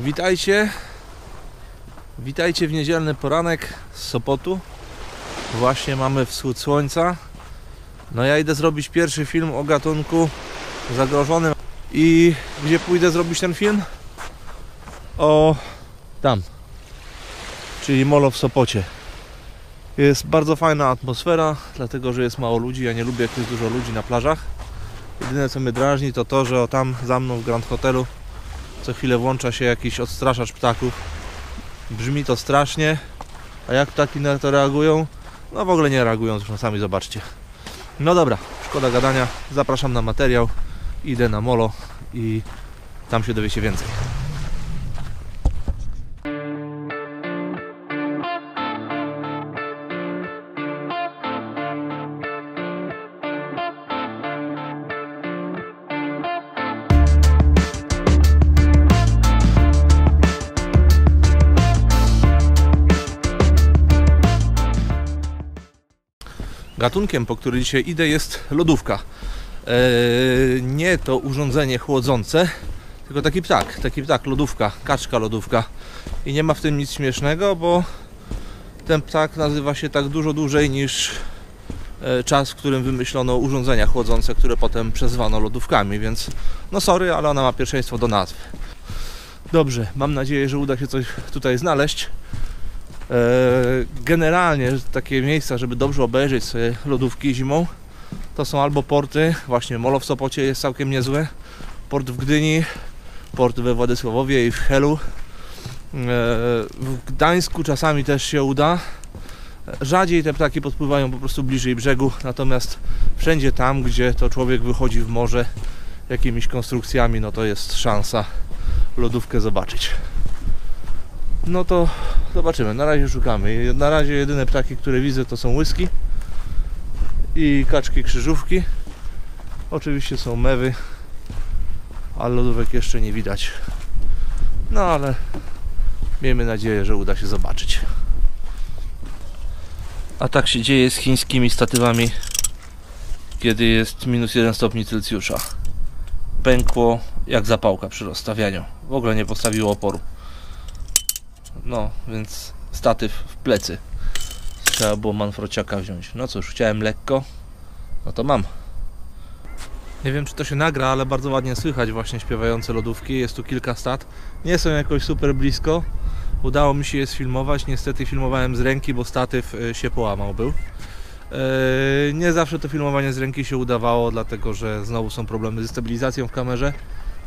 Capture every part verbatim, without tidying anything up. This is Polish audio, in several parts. Witajcie, witajcie w niedzielny poranek z Sopotu. Właśnie mamy wschód słońca. No ja idę zrobić pierwszy film o gatunku zagrożonym. I gdzie pójdę zrobić ten film? O tam, czyli Molo w Sopocie. Jest bardzo fajna atmosfera, dlatego że jest mało ludzi. Ja nie lubię, jak jest dużo ludzi na plażach. Jedyne co mnie drażni to to, że o tam za mną w Grand Hotelu co chwilę włącza się jakiś odstraszacz ptaków. Brzmi to strasznie. A jak ptaki na to reagują? No w ogóle nie reagują, zresztą sami zobaczcie. No dobra, szkoda gadania. Zapraszam na materiał. Idę na Molo i tam się dowiecie więcej. Gatunkiem, po który dzisiaj idę, jest lodówka. Eee, nie to urządzenie chłodzące, tylko taki ptak, taki ptak, lodówka, kaczka lodówka. I nie ma w tym nic śmiesznego, bo ten ptak nazywa się tak dużo dłużej niż e, czas, w którym wymyślono urządzenia chłodzące, które potem przezwano lodówkami, więc no sorry, ale ona ma pierwszeństwo do nazwy. Dobrze, mam nadzieję, że uda się coś tutaj znaleźć. Generalnie takie miejsca, żeby dobrze obejrzeć sobie lodówki zimą, to są albo porty, właśnie Molo w Sopocie jest całkiem niezłe, port w Gdyni, port we Władysławowie i w Helu. W Gdańsku czasami też się uda. Rzadziej te ptaki podpływają po prostu bliżej brzegu, natomiast wszędzie tam, gdzie to człowiek wychodzi w morze jakimiś konstrukcjami, no to jest szansa lodówkę zobaczyć. No to zobaczymy, na razie szukamy. Na razie jedyne ptaki, które widzę, to są łyski i kaczki krzyżówki. Oczywiście są mewy, ale lodówek jeszcze nie widać. No ale miejmy nadzieję, że uda się zobaczyć. A tak się dzieje z chińskimi statywami, kiedy jest minus jeden stopni Celsjusza. Pękło jak zapałka przy rozstawianiu. W ogóle nie postawiło oporu. No, więc statyw w plecy. Trzeba było manfrociaka wziąć. No cóż, chciałem lekko. No to mam. Nie wiem, czy to się nagra, ale bardzo ładnie słychać właśnie śpiewające lodówki. Jest tu kilka stad. Nie są jakoś super blisko. Udało mi się je sfilmować. Niestety filmowałem z ręki, bo statyw się połamał był. Nie zawsze to filmowanie z ręki się udawało, dlatego że znowu są problemy ze stabilizacją w kamerze.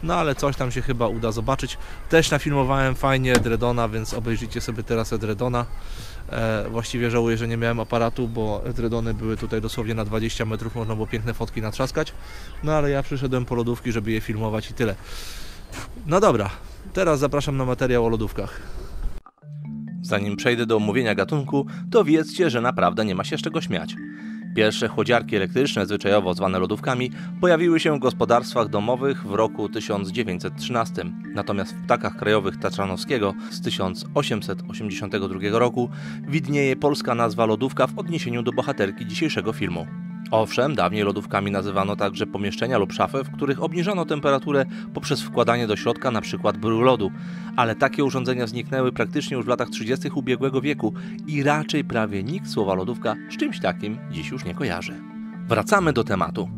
No ale coś tam się chyba uda zobaczyć. Też nafilmowałem fajnie Edredona, więc obejrzyjcie sobie teraz Edredona. E, właściwie żałuję, że nie miałem aparatu, bo Edredony były tutaj dosłownie na dwadzieścia metrów, można było piękne fotki natrzaskać. No ale ja przyszedłem po lodówki, żeby je filmować i tyle. No dobra, teraz zapraszam na materiał o lodówkach. Zanim przejdę do omówienia gatunku, to wiedzcie, że naprawdę nie ma się z czego śmiać. Pierwsze chłodziarki elektryczne, zwyczajowo zwane lodówkami, pojawiły się w gospodarstwach domowych w roku tysiąc dziewięćset trzynastym, natomiast w ptakach krajowych Taczanowskiego z tysiąc osiemset osiemdziesiątego drugiego roku widnieje polska nazwa lodówka w odniesieniu do bohaterki dzisiejszego filmu. Owszem, dawniej lodówkami nazywano także pomieszczenia lub szafy, w których obniżano temperaturę poprzez wkładanie do środka np. brył lodu, ale takie urządzenia zniknęły praktycznie już w latach trzydziestych ubiegłego wieku i raczej prawie nikt słowa lodówka z czymś takim dziś już nie kojarzy. Wracamy do tematu.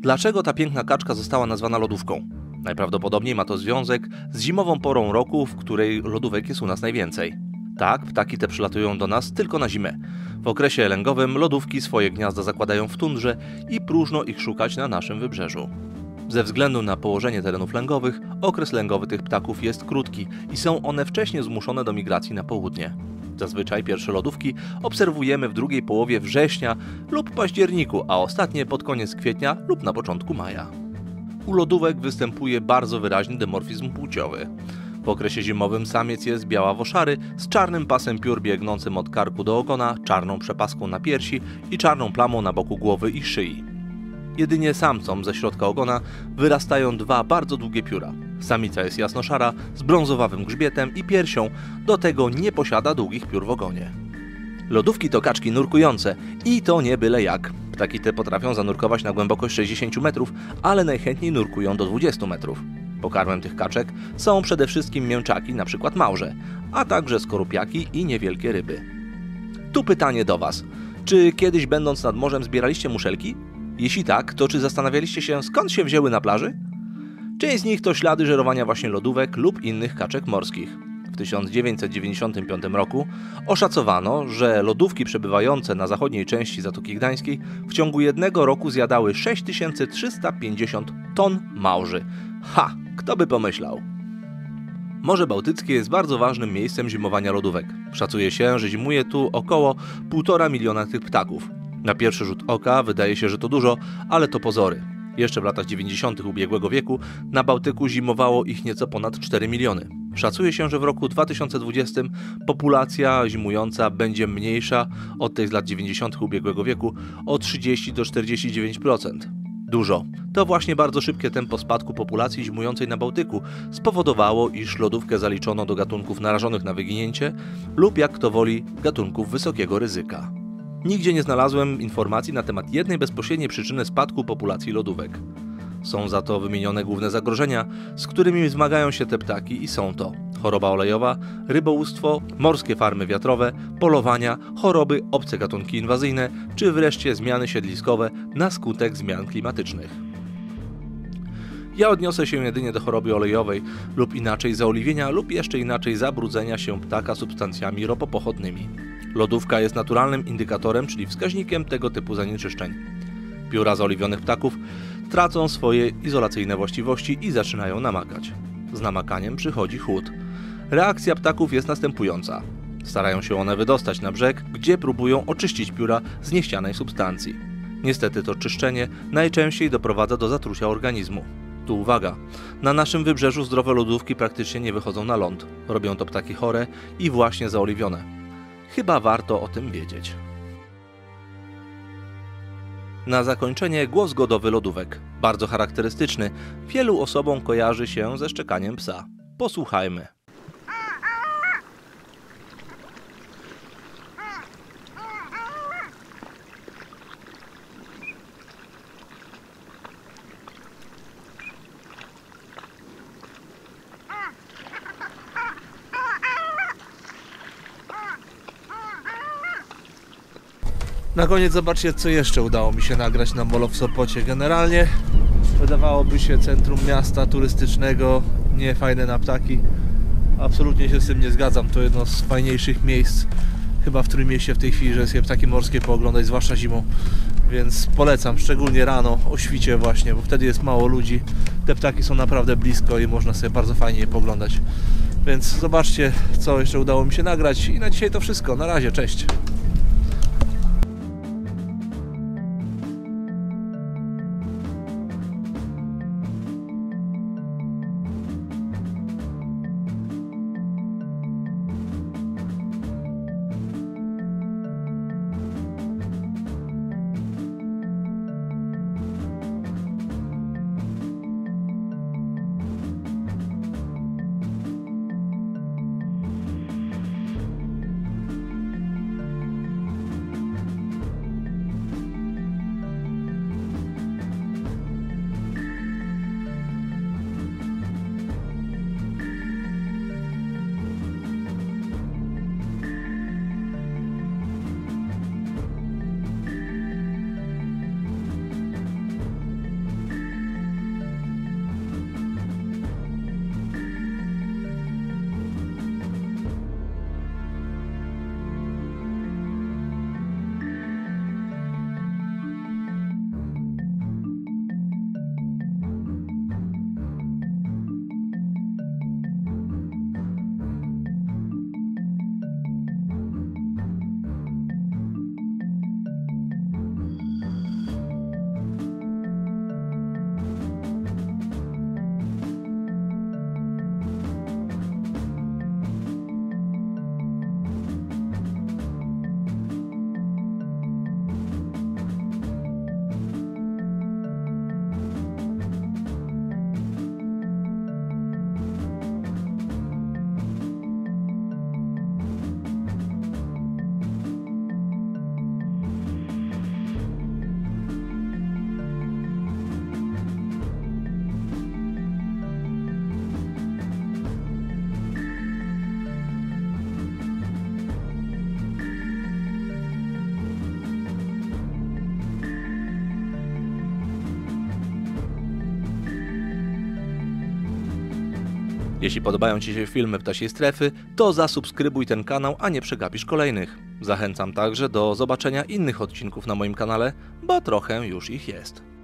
Dlaczego ta piękna kaczka została nazwana lodówką? Najprawdopodobniej ma to związek z zimową porą roku, w której lodówek jest u nas najwięcej. Tak, ptaki te przylatują do nas tylko na zimę. W okresie elęgowym lodówki swoje gniazda zakładają w tundrze i próżno ich szukać na naszym wybrzeżu. Ze względu na położenie terenów lęgowych, okres lęgowy tych ptaków jest krótki i są one wcześniej zmuszone do migracji na południe. Zazwyczaj pierwsze lodówki obserwujemy w drugiej połowie września lub październiku, a ostatnie pod koniec kwietnia lub na początku maja. U lodówek występuje bardzo wyraźny dymorfizm płciowy. W okresie zimowym samiec jest białawo-szary z czarnym pasem piór biegnącym od karku do ogona, czarną przepaską na piersi i czarną plamą na boku głowy i szyi. Jedynie samcom ze środka ogona wyrastają dwa bardzo długie pióra. Samica jest jasno-szara z brązowawym grzbietem i piersią, do tego nie posiada długich piór w ogonie. Lodówki to kaczki nurkujące i to nie byle jak. Ptaki te potrafią zanurkować na głębokość sześćdziesięciu metrów, ale najchętniej nurkują do dwudziestu metrów. Pokarmem tych kaczek są przede wszystkim mięczaki, np. małże, a także skorupiaki i niewielkie ryby. Tu pytanie do Was. Czy kiedyś będąc nad morzem zbieraliście muszelki? Jeśli tak, to czy zastanawialiście się, skąd się wzięły na plaży? Część z nich to ślady żerowania właśnie lodówek lub innych kaczek morskich. W tysiąc dziewięćset dziewięćdziesiątym piątym roku oszacowano, że lodówki przebywające na zachodniej części Zatoki Gdańskiej w ciągu jednego roku zjadały sześć tysięcy trzysta pięćdziesiąt ton małży. Ha! Kto by pomyślał? Morze Bałtyckie jest bardzo ważnym miejscem zimowania lodówek. Szacuje się, że zimuje tu około półtora miliona tych ptaków. Na pierwszy rzut oka wydaje się, że to dużo, ale to pozory. Jeszcze w latach dziewięćdziesiątych ubiegłego wieku na Bałtyku zimowało ich nieco ponad cztery miliony. Szacuje się, że w roku dwa tysiące dwudziestym populacja zimująca będzie mniejsza od tej z lat dziewięćdziesiątych ubiegłego wieku o trzydzieści do czterdziestu dziewięciu procent. Dużo. To właśnie bardzo szybkie tempo spadku populacji zimującej na Bałtyku spowodowało, iż lodówkę zaliczono do gatunków narażonych na wyginięcie lub, jak kto woli, gatunków wysokiego ryzyka. Nigdzie nie znalazłem informacji na temat jednej bezpośredniej przyczyny spadku populacji lodówek. Są za to wymienione główne zagrożenia, z którymi zmagają się te ptaki i są to choroba olejowa, rybołówstwo, morskie farmy wiatrowe, polowania, choroby, obce gatunki inwazyjne, czy wreszcie zmiany siedliskowe na skutek zmian klimatycznych. Ja odniosę się jedynie do choroby olejowej lub inaczej zaoliwienia lub jeszcze inaczej zabrudzenia się ptaka substancjami ropopochodnymi. Lodówka jest naturalnym indykatorem, czyli wskaźnikiem tego typu zanieczyszczeń. Pióra zaoliwionych ptaków tracą swoje izolacyjne właściwości i zaczynają namakać. Z namakaniem przychodzi chłód. Reakcja ptaków jest następująca. Starają się one wydostać na brzeg, gdzie próbują oczyścić pióra z niechcianej substancji. Niestety to czyszczenie najczęściej doprowadza do zatrucia organizmu. Tu uwaga, na naszym wybrzeżu zdrowe lodówki praktycznie nie wychodzą na ląd. Robią to ptaki chore i właśnie zaoliwione. Chyba warto o tym wiedzieć. Na zakończenie głos godowy lodówek. Bardzo charakterystyczny. Wielu osobom kojarzy się ze szczekaniem psa. Posłuchajmy. Na koniec zobaczcie, co jeszcze udało mi się nagrać na Molo w Sopocie. Generalnie wydawałoby się centrum miasta turystycznego, nie fajne na ptaki. Absolutnie się z tym nie zgadzam. To jedno z fajniejszych miejsc chyba w Trójmieście w tej chwili, że sobie ptaki morskie pooglądać, zwłaszcza zimą. Więc polecam, szczególnie rano, o świcie właśnie, bo wtedy jest mało ludzi. Te ptaki są naprawdę blisko i można sobie bardzo fajnie je pooglądać. Więc zobaczcie, co jeszcze udało mi się nagrać. I na dzisiaj to wszystko. Na razie, cześć! Jeśli podobają Ci się filmy Ptasiej Strefy, to zasubskrybuj ten kanał, a nie przegapisz kolejnych. Zachęcam także do zobaczenia innych odcinków na moim kanale, bo trochę już ich jest.